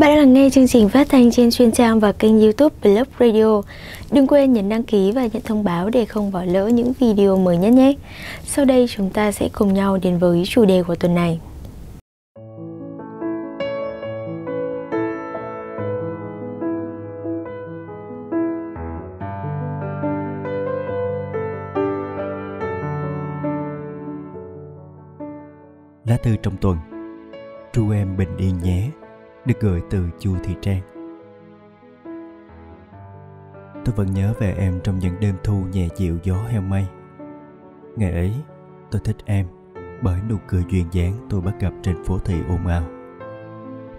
Bạn đang nghe chương trình phát thanh trên chuyên trang và kênh YouTube Blog Radio. Đừng quên nhấn đăng ký và nhận thông báo để không bỏ lỡ những video mới nhất nhé. Sau đây chúng ta sẽ cùng nhau đến với chủ đề của tuần này. Lá thư trong tuần. Ru em bình yên nhé, được gửi từ Chu Thị Trang. Tôi vẫn nhớ về em trong những đêm thu nhẹ dịu gió heo mây. Ngày ấy, tôi thích em bởi nụ cười duyên dáng tôi bắt gặp trên phố thị ồn ào.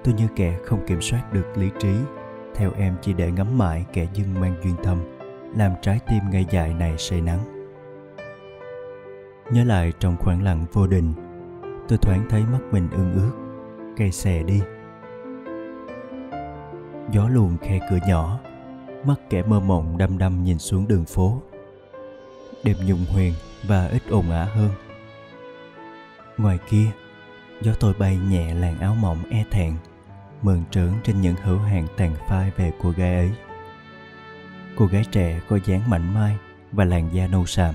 Tôi như kẻ không kiểm soát được lý trí, theo em chỉ để ngắm mãi kẻ dưng mang duyên thâm, làm trái tim ngây dại này say nắng. Nhớ lại trong khoảng lặng vô định, tôi thoáng thấy mắt mình ương ướt, cây xè đi. Gió luồn khe cửa nhỏ, mắt kẻ mơ mộng đăm đăm nhìn xuống đường phố. Đêm nhung huyền và ít ồn ả hơn. Ngoài kia, gió tôi bay nhẹ làn áo mỏng e thẹn, mờn trớn trên những hữu hàng tàn phai về cô gái ấy. Cô gái trẻ có dáng mảnh mai và làn da nâu sạm.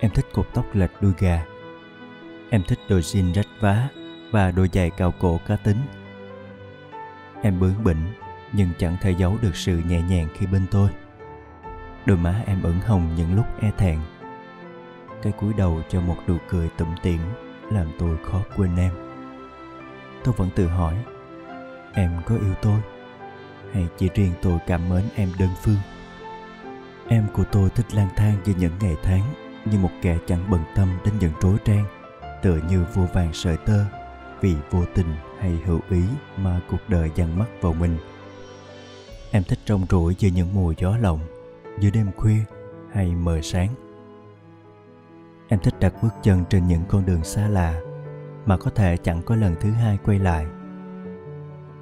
Em thích cột tóc lệch đuôi gà. Em thích đôi jean rách vá và đôi giày cao cổ cá tính. Em bướng bỉnh nhưng chẳng thể giấu được sự nhẹ nhàng khi bên tôi. Đôi má em ửng hồng những lúc e thẹn. Cái cúi đầu cho một nụ cười tủm tỉm làm tôi khó quên em. Tôi vẫn tự hỏi, em có yêu tôi hay chỉ riêng tôi cảm mến em đơn phương? Em của tôi thích lang thang giữa những ngày tháng, như một kẻ chẳng bận tâm đến những rối ren, tựa như vô vàn sợi tơ vì vô tình hay hữu ý mà cuộc đời dằn mắt vào mình. Em thích rong ruổi giữa những mùa gió lộng, giữa đêm khuya hay mờ sáng. Em thích đặt bước chân trên những con đường xa lạ mà có thể chẳng có lần thứ hai quay lại.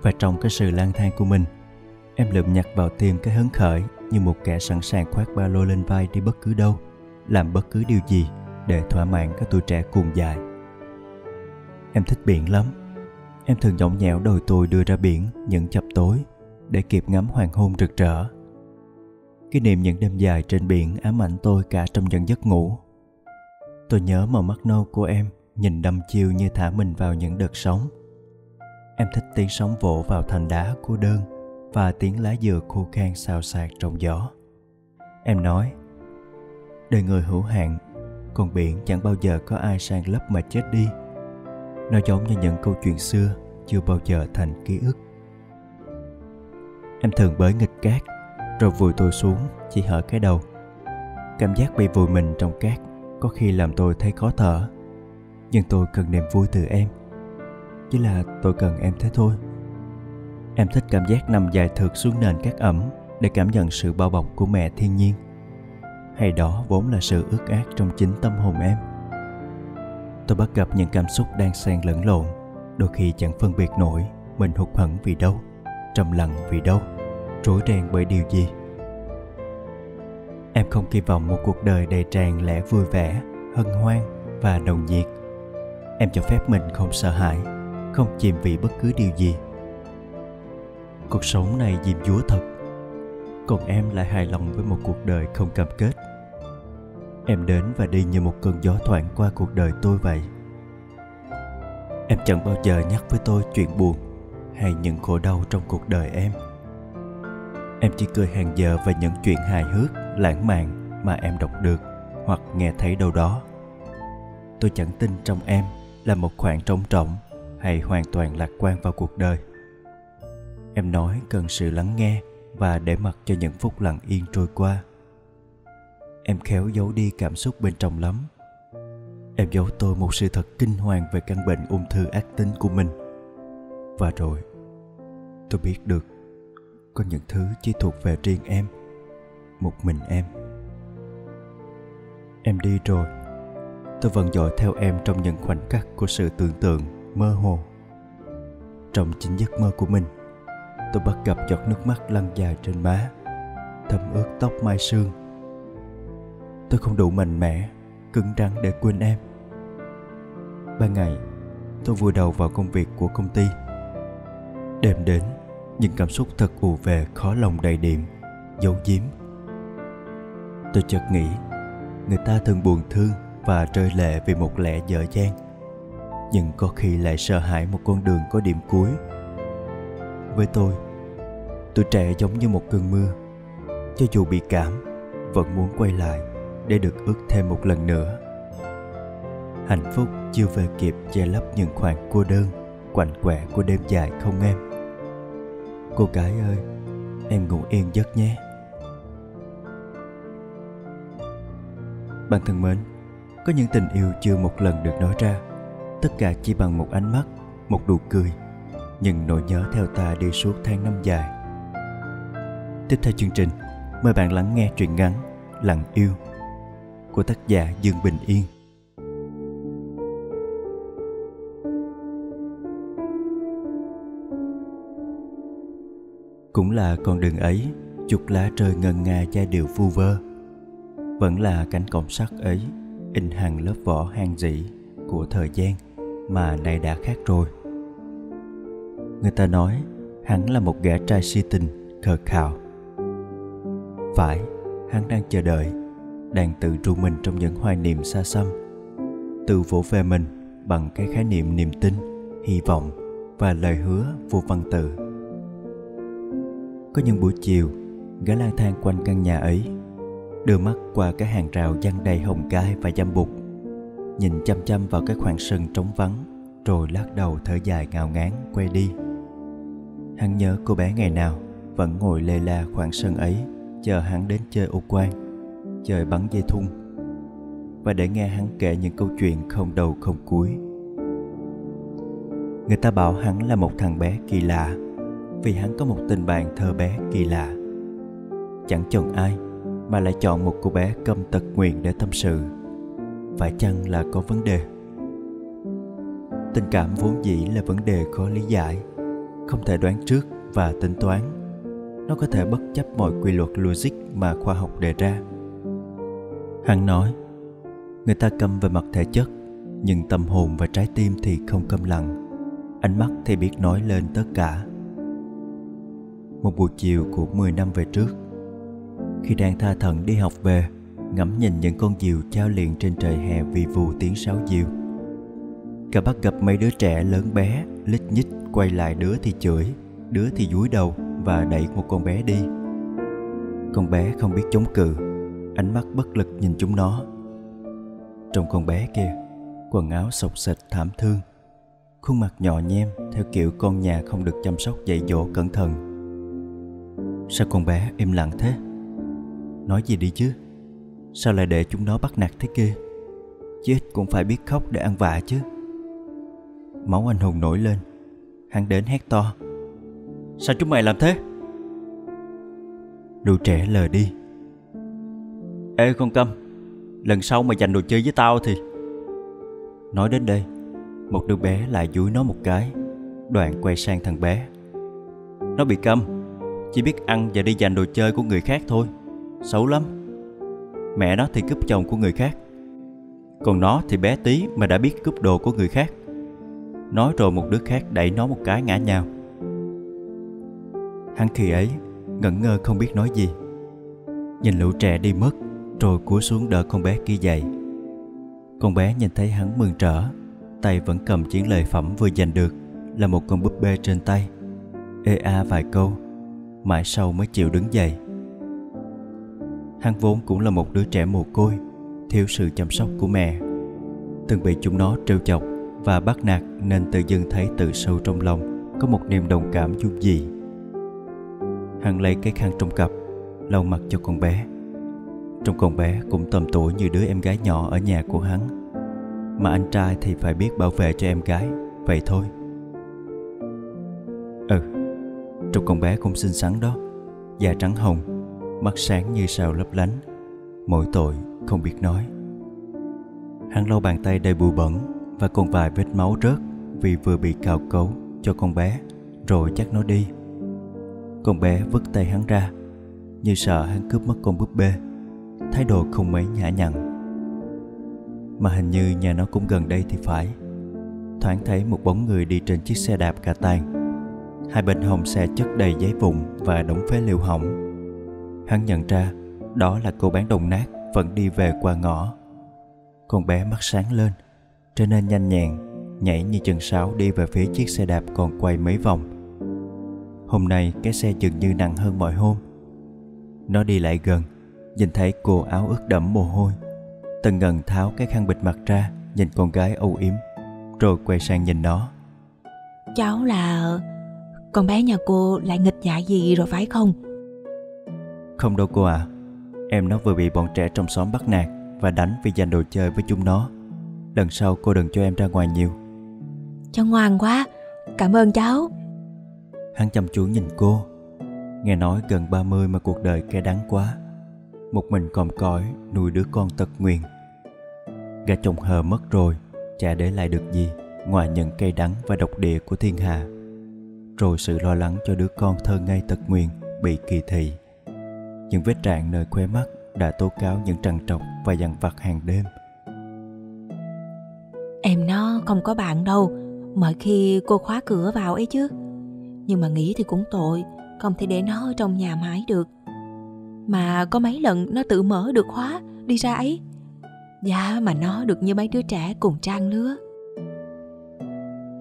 Và trong cái sự lang thang của mình, em lượm nhặt vào tim cái hứng khởi như một kẻ sẵn sàng khoác ba lô lên vai đi bất cứ đâu, làm bất cứ điều gì để thỏa mãn các tuổi trẻ cuồng dại. Em thích biển lắm. Em thường nhõng nhẽo đòi tôi đưa ra biển những chập tối để kịp ngắm hoàng hôn rực rỡ. Kỷ niệm những đêm dài trên biển ám ảnh tôi cả trong những giấc ngủ. Tôi nhớ màu mắt nâu của em nhìn đăm chiêu như thả mình vào những đợt sóng. Em thích tiếng sóng vỗ vào thành đá cô đơn và tiếng lá dừa khô khan xào xạc trong gió. Em nói, đời người hữu hạn, còn biển chẳng bao giờ có ai sang lấp mà chết đi. Nó giống như những câu chuyện xưa chưa bao giờ thành ký ức. Em thường bới nghịch cát rồi vùi tôi xuống chỉ hở cái đầu. Cảm giác bị vùi mình trong cát có khi làm tôi thấy khó thở, nhưng tôi cần niềm vui từ em. Chỉ là tôi cần em thế thôi. Em thích cảm giác nằm dài thượt xuống nền cát ẩm để cảm nhận sự bao bọc của mẹ thiên nhiên. Hay đó vốn là sự ước ác trong chính tâm hồn em. Tôi bắt gặp những cảm xúc đang xen lẫn lộn, đôi khi chẳng phân biệt nổi mình hụt hẫng vì đâu, trầm lặng vì đâu, rối ren bởi điều gì. Em không kỳ vọng một cuộc đời đầy tràn lẽ vui vẻ, hân hoan và nồng nhiệt. Em cho phép mình không sợ hãi, không chìm vì bất cứ điều gì. Cuộc sống này diêm dúa thật, còn em lại hài lòng với một cuộc đời không cam kết. Em đến và đi như một cơn gió thoảng qua cuộc đời tôi vậy. Em chẳng bao giờ nhắc với tôi chuyện buồn hay những khổ đau trong cuộc đời em. Em chỉ cười hàng giờ về những chuyện hài hước, lãng mạn mà em đọc được hoặc nghe thấy đâu đó. Tôi chẳng tin trong em là một khoảng trống rỗng hay hoàn toàn lạc quan vào cuộc đời. Em nói cần sự lắng nghe và để mặc cho những phút lặng yên trôi qua. Em khéo giấu đi cảm xúc bên trong lắm. Em giấu tôi một sự thật kinh hoàng về căn bệnh ung thư ác tính của mình. Và rồi, tôi biết được có những thứ chỉ thuộc về riêng em, một mình em. Em đi rồi, tôi vẫn dõi theo em trong những khoảnh khắc của sự tưởng tượng mơ hồ. Trong chính giấc mơ của mình, tôi bắt gặp giọt nước mắt lăn dài trên má, thấm ướt tóc mai sương. Tôi không đủ mạnh mẽ, cứng rắn để quên em. Ban ngày, tôi vùi đầu vào công việc của công ty. đem đến những cảm xúc thật ù về, khó lòng đầy điểm, giấu giếm. Tôi chợt nghĩ, người ta thường buồn thương và rơi lệ vì một lẽ dở dang, nhưng có khi lại sợ hãi một con đường có điểm cuối. Với tôi trẻ giống như một cơn mưa, cho dù bị cảm, vẫn muốn quay lại để được ước thêm một lần nữa. Hạnh phúc chưa về kịp che lấp những khoảng cô đơn, quạnh quẻ của đêm dài không em. Cô gái ơi, em ngủ yên giấc nhé. Bạn thân mến, có những tình yêu chưa một lần được nói ra, tất cả chỉ bằng một ánh mắt, một nụ cười, nhưng nỗi nhớ theo ta đi suốt tháng năm dài. Tiếp theo chương trình, mời bạn lắng nghe truyện ngắn Lặng Yêu của tác giả Dương Bình Yên. Cũng là con đường ấy, chuột lá rơi ngân nga giai điệu vu vơ, vẫn là cánh cổng sắt ấy in hàng lớp vỏ han dỉ của thời gian mà nay đã khác rồi. Người ta nói hắn là một gã trai si tình, khờ khạo. Phải, hắn đang chờ đợi, đang tự ru mình trong những hoài niệm xa xăm, tự vỗ về mình bằng cái khái niệm niềm tin, hy vọng và lời hứa vô văn tự. Có những buổi chiều, gã lang thang quanh căn nhà ấy, đưa mắt qua cái hàng rào giăng đầy hồng gai và dâm bụt, nhìn chăm chăm vào cái khoảng sân trống vắng, rồi lắc đầu thở dài ngao ngán quay đi. Hắn nhớ cô bé ngày nào vẫn ngồi lê la khoảng sân ấy, chờ hắn đến chơi ô quan, chơi bắn dây thun, và để nghe hắn kể những câu chuyện không đầu không cuối. Người ta bảo hắn là một thằng bé kỳ lạ, vì hắn có một tình bạn thơ bé kỳ lạ, chẳng chọn ai mà lại chọn một cô bé câm tật nguyện để tâm sự. Phải chăng là có vấn đề? Tình cảm vốn dĩ là vấn đề khó lý giải, không thể đoán trước và tính toán. Nó có thể bất chấp mọi quy luật logic mà khoa học đề ra. Hắn nói, người ta câm về mặt thể chất, nhưng tâm hồn và trái tim thì không câm lặng, ánh mắt thì biết nói lên tất cả. Một buổi chiều của 10 năm về trước, khi đang tha thẩn đi học về, ngắm nhìn những con diều trao liền trên trời hè vì vù tiếng sáo diều, cả bắt gặp mấy đứa trẻ lớn bé lít nhít quay lại, đứa thì chửi, đứa thì dúi đầu và đẩy một con bé đi. Con bé không biết chống cự, ánh mắt bất lực nhìn chúng nó. Trong con bé kia, quần áo xộc xệch thảm thương, khuôn mặt nhỏ nhem theo kiểu con nhà không được chăm sóc dạy dỗ cẩn thận. Sao con bé im lặng thế? Nói gì đi chứ, sao lại để chúng nó bắt nạt thế kia? Chứ cũng phải biết khóc để ăn vạ chứ. Máu anh hùng nổi lên, hắn đến hét to, sao chúng mày làm thế? Đồ trẻ lờ đi. Ê con câm, lần sau mày giành đồ chơi với tao thì... Nói đến đây, một đứa bé lại dúi nó một cái, đoạn quay sang thằng bé. Nó bị câm, chỉ biết ăn và đi giành đồ chơi của người khác thôi. Xấu lắm. Mẹ nó thì cướp chồng của người khác, còn nó thì bé tí mà đã biết cướp đồ của người khác. Nói rồi một đứa khác đẩy nó một cái ngã nhào. Hắn khi ấy ngẩn ngơ không biết nói gì, nhìn lũ trẻ đi mất, rồi cúi xuống đỡ con bé kia dậy. Con bé nhìn thấy hắn mừng rỡ, tay vẫn cầm chiến lợi phẩm vừa giành được, là một con búp bê trên tay, ê a vài câu, mãi sau mới chịu đứng dậy. Hắn vốn cũng là một đứa trẻ mồ côi, thiếu sự chăm sóc của mẹ, từng bị chúng nó trêu chọc và bắt nạt, nên tự dưng thấy từ sâu trong lòng có một niềm đồng cảm dung dị. Hắn lấy cái khăn trong cặp lau mặt cho con bé. Trong con bé cũng tầm tuổi như đứa em gái nhỏ ở nhà của hắn, mà anh trai thì phải biết bảo vệ cho em gái, vậy thôi. Trong con bé cũng xinh xắn đó, da trắng hồng, mắt sáng như sao lấp lánh, mỗi tội không biết nói. Hắn lau bàn tay đầy bụi bẩn và còn vài vết máu rớt vì vừa bị cào cấu, cho con bé rồi dắt nó đi. Con bé vứt tay hắn ra, như sợ hắn cướp mất con búp bê, thái độ không mấy nhã nhặn. Mà hình như nhà nó cũng gần đây thì phải. Thoáng thấy một bóng người đi trên chiếc xe đạp cà tàng, Hai bên hông xe chất đầy giấy vụn và đống phế liệu hỏng. Hắn nhận ra đó là cô bán đồng nát vẫn đi về qua ngõ. Con bé mắt sáng lên, trở nên nhanh nhẹn, nhảy như chân sáo đi về phía chiếc xe đạp còn quay mấy vòng. Hôm nay cái xe dường như nặng hơn mọi hôm. Nó đi lại gần, nhìn thấy cô áo ướt đẫm mồ hôi. Tần Ngân tháo cái khăn bịt mặt ra, nhìn con gái âu yếm, rồi quay sang nhìn nó. Cháu là... con bé nhà cô lại nghịch dại gì rồi phải không? Không đâu cô ạ. Em nó vừa bị bọn trẻ trong xóm bắt nạt và đánh vì giành đồ chơi với chúng nó. Lần sau cô đừng cho em ra ngoài nhiều. Cháu ngoan quá, cảm ơn cháu. Hắn chăm chú nhìn cô. Nghe nói gần 30 mà cuộc đời cay đắng quá, một mình còm cõi nuôi đứa con tật nguyền. Gã chồng hờ mất rồi, chả để lại được gì ngoài những cay đắng và độc địa của thiên hạ, rồi sự lo lắng cho đứa con thơ ngây tật nguyền bị kỳ thị. Những vết rạn nơi khóe mắt đã tố cáo những trằn trọc và dằn vặt hàng đêm. Em nó không có bạn đâu, mọi khi cô khóa cửa vào ấy chứ. Nhưng mà nghĩ thì cũng tội, không thể để nó ở trong nhà mãi được. Mà có mấy lần nó tự mở được khóa đi ra ấy. Dạ mà nó được như mấy đứa trẻ cùng trang lứa.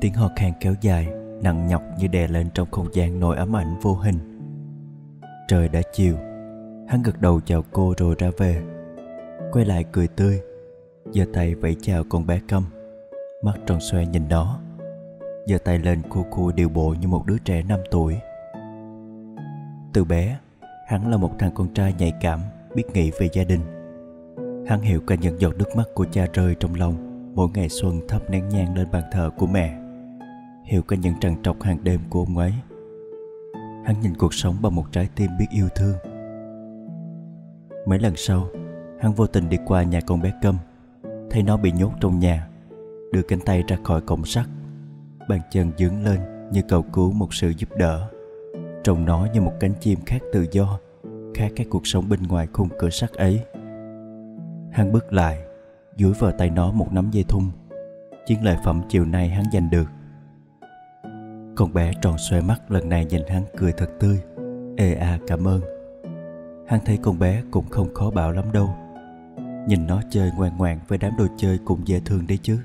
Tiếng hò khan kéo dài, nặng nhọc như đè lên trong không gian nỗi ám ảnh vô hình. Trời đã chiều. Hắn gật đầu chào cô rồi ra về, quay lại cười tươi, giơ tay vẫy chào con bé câm, mắt tròn xoe nhìn nó, giơ tay lên khua khua điệu bộ như một đứa trẻ 5 tuổi. Từ bé, hắn là một thằng con trai nhạy cảm, biết nghĩ về gia đình. Hắn hiểu cả những giọt nước mắt của cha rơi trong lòng mỗi ngày xuân thắp nén nhang lên bàn thờ của mẹ, hiểu cả những trằn trọc hàng đêm của ông ấy. Hắn nhìn cuộc sống bằng một trái tim biết yêu thương. Mấy lần sau, hắn vô tình đi qua nhà con bé Câm, thấy nó bị nhốt trong nhà, đưa cánh tay ra khỏi cổng sắt, bàn chân dướng lên như cầu cứu một sự giúp đỡ. Trông nó như một cánh chim khác tự do, khác cái cuộc sống bên ngoài khung cửa sắt ấy. Hắn bước lại, dúi vào tay nó một nắm dây thun, chiến lợi phẩm chiều nay hắn giành được. Con bé tròn xoe mắt lần này nhìn hắn cười thật tươi, ê à cảm ơn. Hắn thấy con bé cũng không khó bảo lắm đâu, nhìn nó chơi ngoan ngoãn với đám đồ chơi cũng dễ thương đấy chứ.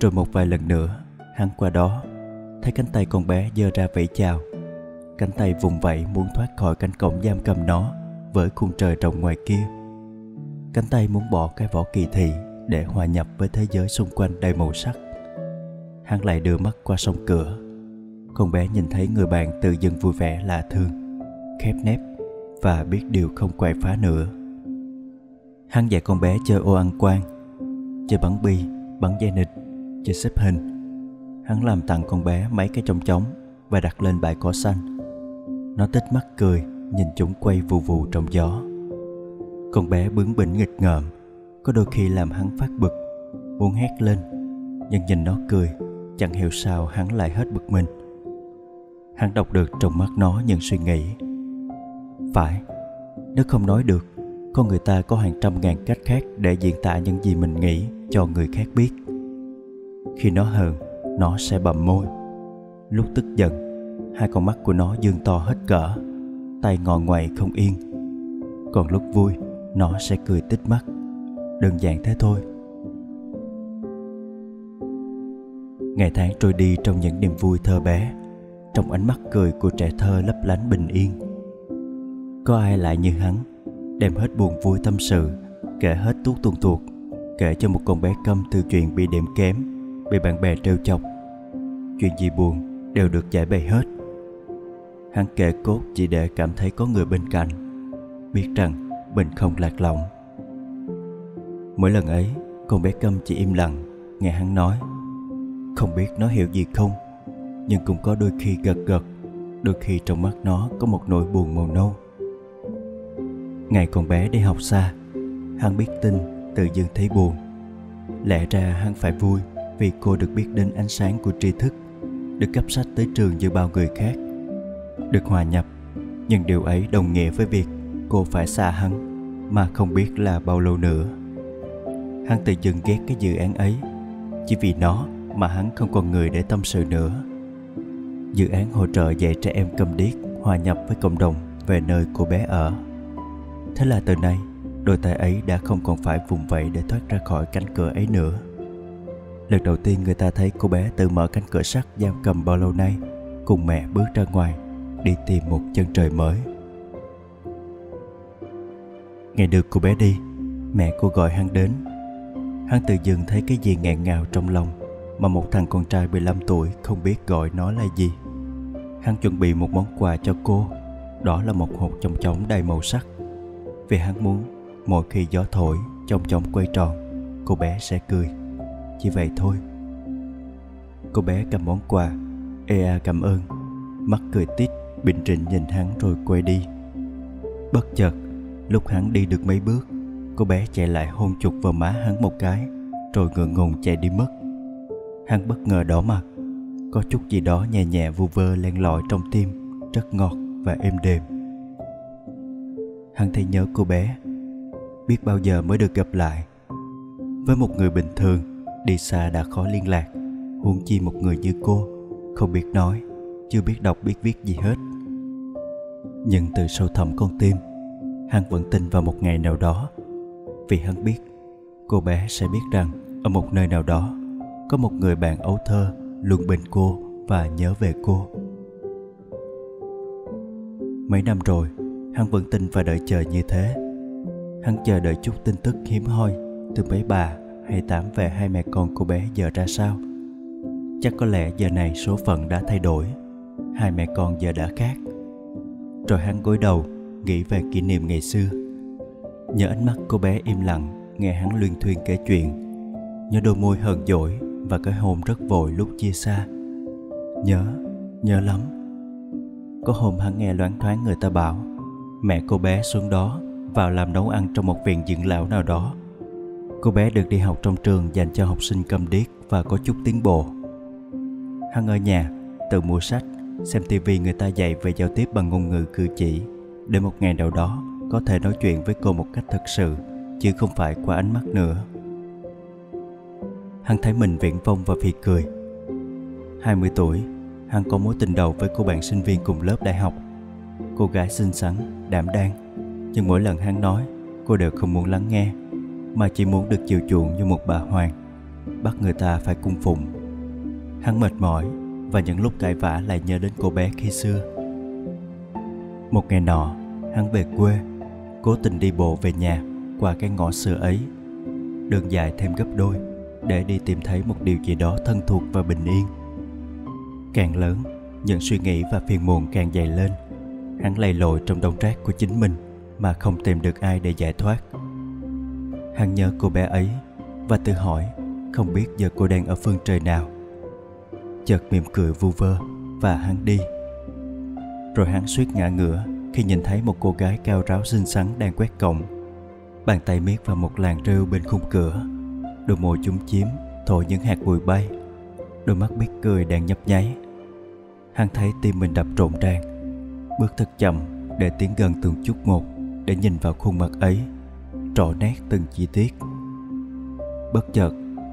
Rồi một vài lần nữa, hắn qua đó, thấy cánh tay con bé giơ ra vẫy chào. Cánh tay vùng vẫy muốn thoát khỏi cánh cổng giam cầm nó với khung trời rộng ngoài kia. Cánh tay muốn bỏ cái vỏ kỳ thị để hòa nhập với thế giới xung quanh đầy màu sắc. Hắn lại đưa mắt qua song cửa. Con bé nhìn thấy người bạn tự dưng vui vẻ lạ thương, khép nép và biết điều không quậy phá nữa. Hắn dạy con bé chơi ô ăn quan, chơi bắn bi, bắn dây nịt, chơi xếp hình. Hắn làm tặng con bé mấy cái chong chóng và đặt lên bãi cỏ xanh. Nó tít mắt cười, nhìn chúng quay vù vù trong gió. Con bé bướng bỉnh nghịch ngợm, có đôi khi làm hắn phát bực, muốn hét lên. Nhưng nhìn nó cười, chẳng hiểu sao hắn lại hết bực mình. Hắn đọc được trong mắt nó những suy nghĩ. Phải, nếu không nói được, con người ta có hàng trăm ngàn cách khác để diễn tả những gì mình nghĩ cho người khác biết. Khi nó hờn, nó sẽ bặm môi. Lúc tức giận, hai con mắt của nó dương to hết cỡ, tay ngọ nguậy không yên. Còn lúc vui, nó sẽ cười tít mắt. Đơn giản thế thôi. Ngày tháng trôi đi trong những niềm vui thơ bé, trong ánh mắt cười của trẻ thơ lấp lánh bình yên. Có ai lại như hắn, đem hết buồn vui tâm sự, kể hết tuốt tuôn tuột, kể cho một con bé Câm từ chuyện bị điểm kém, bị bạn bè trêu chọc. Chuyện gì buồn đều được giải bày hết. Hắn kể cốt chỉ để cảm thấy có người bên cạnh, biết rằng mình không lạc lõng. Mỗi lần ấy, con bé Câm chỉ im lặng nghe hắn nói. Không biết nó hiểu gì không, nhưng cũng có đôi khi gật gật, đôi khi trong mắt nó có một nỗi buồn màu nâu. Ngày con bé đi học xa, hắn biết tin tự dưng thấy buồn. Lẽ ra hắn phải vui vì cô được biết đến ánh sáng của tri thức, được cấp sách tới trường như bao người khác, được hòa nhập. Nhưng điều ấy đồng nghĩa với việc cô phải xa hắn, mà không biết là bao lâu nữa. Hắn tự dưng ghét cái dự án ấy, chỉ vì nó mà hắn không còn người để tâm sự nữa. dự án hỗ trợ dạy trẻ em câm điếc hòa nhập với cộng đồng về nơi cô bé ở. Thế là từ nay, đôi tay ấy đã không còn phải vùng vẫy để thoát ra khỏi cánh cửa ấy nữa. Lần đầu tiên người ta thấy cô bé tự mở cánh cửa sắt giam cầm bao lâu nay, cùng mẹ bước ra ngoài, đi tìm một chân trời mới. Ngày được cô bé đi, mẹ cô gọi hắn đến. Hắn tự dưng thấy cái gì nghẹn ngào trong lòng, mà một thằng con trai 15 tuổi không biết gọi nó là gì. Hắn chuẩn bị một món quà cho cô, đó là một hột chong chóng đầy màu sắc. Vì hắn muốn mỗi khi gió thổi, chong chóng quay tròn, cô bé sẽ cười. Chỉ vậy thôi. Cô bé cầm món quà, ea cảm ơn, mắt cười tít, bình tĩnh nhìn hắn rồi quay đi. Bất chợt, lúc hắn đi được mấy bước, cô bé chạy lại hôn chụt vào má hắn một cái, rồi ngượng ngùng chạy đi mất. Hắn bất ngờ đỏ mặt, có chút gì đó nhẹ nhẹ vu vơ len lỏi trong tim, rất ngọt và êm đềm. Hắn thấy nhớ cô bé, biết bao giờ mới được gặp lại. Với một người bình thường, đi xa đã khó liên lạc, huống chi một người như cô, không biết nói, chưa biết đọc biết viết gì hết. Nhưng từ sâu thẳm con tim, hắn vẫn tin vào một ngày nào đó. Vì hắn biết, cô bé sẽ biết rằng ở một nơi nào đó, có một người bạn ấu thơ luôn bên cô và nhớ về cô. Mấy năm rồi, hắn vẫn tin và đợi chờ như thế. Hắn chờ đợi chút tin tức hiếm hoi từ mấy bà hay Tám về hai mẹ con cô bé giờ ra sao. Chắc có lẽ giờ này số phận đã thay đổi, hai mẹ con giờ đã khác. Rồi hắn gối đầu nghĩ về kỷ niệm ngày xưa, nhớ ánh mắt cô bé im lặng nghe hắn luyên thuyên kể chuyện, nhớ đôi môi hờn dỗi và cái hôn rất vội lúc chia xa. Nhớ lắm. Có hôm hắn nghe loáng thoáng người ta bảo mẹ cô bé xuống đó vào làm nấu ăn trong một viện dưỡng lão nào đó. Cô bé được đi học trong trường dành cho học sinh câm điếc và có chút tiến bộ. Hắn ở nhà tự mua sách, xem tivi người ta dạy về giao tiếp bằng ngôn ngữ cử chỉ, để một ngày nào đó có thể nói chuyện với cô một cách thật sự, chứ không phải qua ánh mắt nữa. Hắn thấy mình viễn vông và phì cười. 20 tuổi, hắn có mối tình đầu với cô bạn sinh viên cùng lớp đại học. Cô gái xinh xắn, đảm đang, nhưng mỗi lần hắn nói, cô đều không muốn lắng nghe, mà chỉ muốn được chiều chuộng như một bà hoàng, bắt người ta phải cung phụng. Hắn mệt mỏi và những lúc cãi vã lại nhớ đến cô bé khi xưa. Một ngày nọ, hắn về quê, cố tình đi bộ về nhà qua cái ngõ xưa ấy, đường dài thêm gấp đôi để đi tìm thấy một điều gì đó thân thuộc và bình yên. Càng lớn, những suy nghĩ và phiền muộn càng dày lên. Hắn lầy lội trong đống rác của chính mình mà không tìm được ai để giải thoát. Hắn nhớ cô bé ấy và tự hỏi không biết giờ cô đang ở phương trời nào. Chợt mỉm cười vu vơ và hắn đi. Rồi hắn suýt ngã ngửa khi nhìn thấy một cô gái cao ráo xinh xắn đang quét cổng. Bàn tay miết vào một làn rêu bên khung cửa, đôi môi chúm chím thổi những hạt bụi bay, đôi mắt biết cười đang nhấp nháy. Hắn thấy tim mình đập rộn ràng, bước thật chậm để tiến gần từng chút một, để nhìn vào khuôn mặt ấy, rõ nét từng chi tiết. Bất chợt,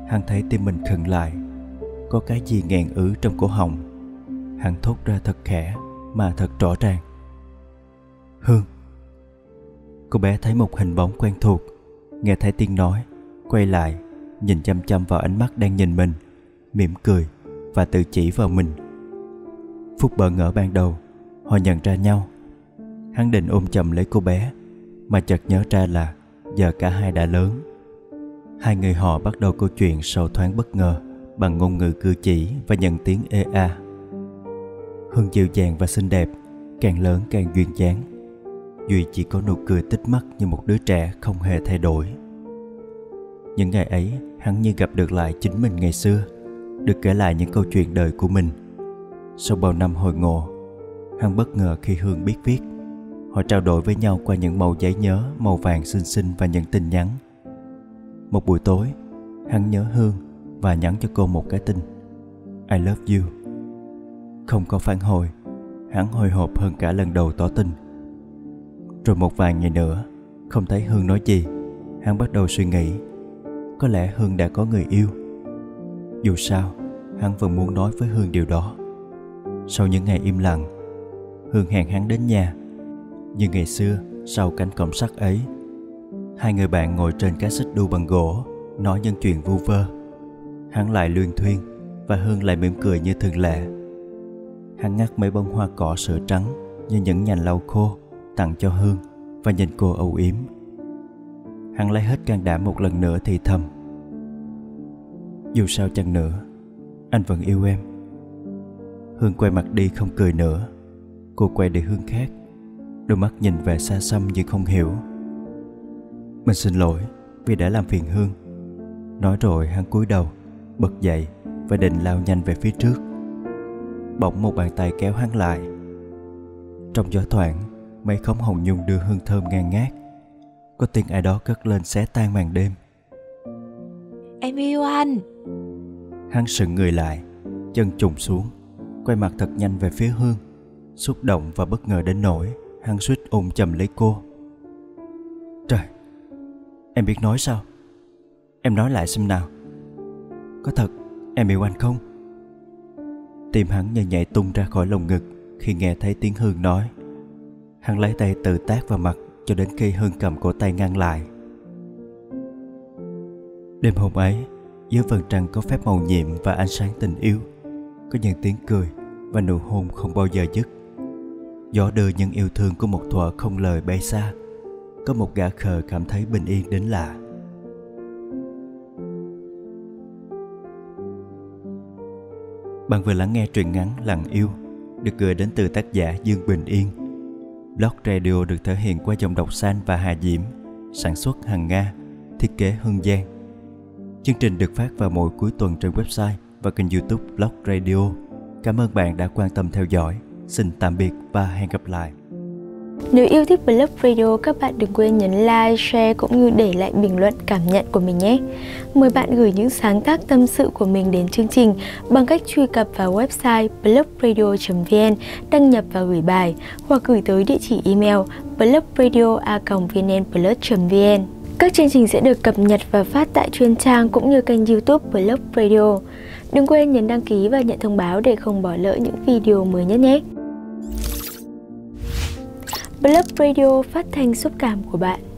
hắn thấy tim mình khựng lại, có cái gì nghẹn ứ trong cổ họng. Hắn thốt ra thật khẽ mà thật rõ ràng: Hương. Cô bé thấy một hình bóng quen thuộc, nghe thấy tiếng nói, quay lại, nhìn chăm chăm vào ánh mắt đang nhìn mình, mỉm cười và tự chỉ vào mình. Phút bỡ ngỡ ban đầu, họ nhận ra nhau. Hắn định ôm chầm lấy cô bé, mà chợt nhớ ra là giờ cả hai đã lớn. Hai người họ bắt đầu câu chuyện sầu thoáng bất ngờ bằng ngôn ngữ cử chỉ và nhận tiếng ê a. Hương dịu dàng và xinh đẹp, càng lớn càng duyên dáng. Duy chỉ có nụ cười tích mắt như một đứa trẻ không hề thay đổi. Những ngày ấy, hắn như gặp được lại chính mình ngày xưa, được kể lại những câu chuyện đời của mình. Sau bao năm hồi ngộ, hắn bất ngờ khi Hương biết viết. Họ trao đổi với nhau qua những mẩu giấy nhớ màu vàng xinh xinh và những tin nhắn. Một buổi tối, hắn nhớ Hương và nhắn cho cô một cái tin: I love you. Không có phản hồi, hắn hồi hộp hơn cả lần đầu tỏ tình. Rồi một vài ngày nữa, không thấy Hương nói gì, hắn bắt đầu suy nghĩ, có lẽ Hương đã có người yêu. Dù sao, hắn vẫn muốn nói với Hương điều đó. Sau những ngày im lặng, Hương hẹn hắn đến nhà. Như ngày xưa, sau cánh cổng sắt ấy, hai người bạn ngồi trên cái xích đu bằng gỗ, nói những chuyện vu vơ. Hắn lại luyên thuyên và Hương lại mỉm cười như thường lệ. Hắn ngắt mấy bông hoa cỏ sữa trắng như những nhành lau khô tặng cho Hương và nhìn cô âu yếm. Hắn lấy hết can đảm một lần nữa thì thầm: dù sao chăng nữa, anh vẫn yêu em. Hương quay mặt đi không cười nữa. Cô quay đi hướng khác, đôi mắt nhìn về xa xăm như không hiểu. Mình xin lỗi vì đã làm phiền Hương. Nói rồi hắn cúi đầu, bật dậy và định lao nhanh về phía trước. Bỗng một bàn tay kéo hắn lại. Trong gió thoảng, mấy khóm hồng nhung đưa hương thơm ngàn ngát. Có tiếng ai đó cất lên xé tan màn đêm: em yêu anh. Hắn sững người lại, chân trùng xuống, quay mặt thật nhanh về phía Hương. Xúc động và bất ngờ đến nỗi hắn suýt ôm chầm lấy cô. Trời, em biết nói sao? Em nói lại xem nào. Có thật em yêu anh không? Tim hắn như nhảy tung ra khỏi lồng ngực khi nghe thấy tiếng Hương nói. Hắn lấy tay tự tát vào mặt cho đến khi Hương cầm cổ tay ngăn lại. Đêm hôm ấy, dưới vầng trăng có phép màu nhiệm và ánh sáng tình yêu, có những tiếng cười và nụ hôn không bao giờ dứt. Gió đưa những yêu thương của một thuở không lời bay xa. Có một gã khờ cảm thấy bình yên đến lạ. Bạn vừa lắng nghe truyện ngắn Lặng Yêu được gửi đến từ tác giả Dương Bình Yên. Blog Radio được thể hiện qua giọng đọc Sand và Hà Diễm, sản xuất Hằng Nga, thiết kế Hương Giang. Chương trình được phát vào mỗi cuối tuần trên website và kênh YouTube Blog Radio. Cảm ơn bạn đã quan tâm theo dõi. Xin tạm biệt và hẹn gặp lại. Nếu yêu thích Blog Radio, các bạn đừng quên nhấn like, share cũng như để lại bình luận cảm nhận của mình nhé. Mời bạn gửi những sáng tác tâm sự của mình đến chương trình bằng cách truy cập vào website blogradio.vn, đăng nhập và gửi bài, hoặc gửi tới địa chỉ email blogradio@vnplus.vn. Các chương trình sẽ được cập nhật và phát tại chuyên trang cũng như kênh YouTube Blog Radio. Đừng quên nhấn đăng ký và nhận thông báo để không bỏ lỡ những video mới nhất nhé. Blog Radio, phát thanh xúc cảm của bạn.